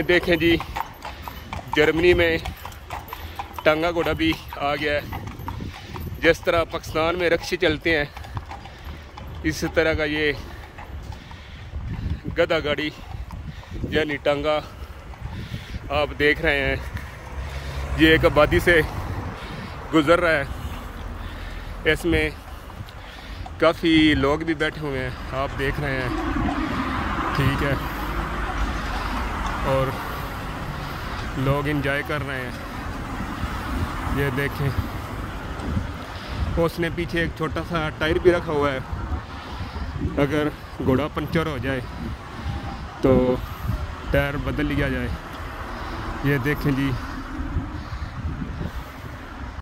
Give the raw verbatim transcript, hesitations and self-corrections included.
देखें जी, जर्मनी में टांगा घोड़ा भी आ गया है। जिस तरह पाकिस्तान में रक्षे चलते हैं, इस तरह का ये गधा गाड़ी यानी टांगा आप देख रहे हैं। ये एक आबादी से गुज़र रहा है, इसमें काफ़ी लोग भी बैठे हुए हैं, आप देख रहे हैं। ठीक है, और लोग इंजॉय कर रहे हैं। ये देखें, उसने पीछे एक छोटा सा टायर भी रखा हुआ है, अगर घोड़ा पंचर हो जाए तो टायर बदल लिया जाए। ये देखें जी।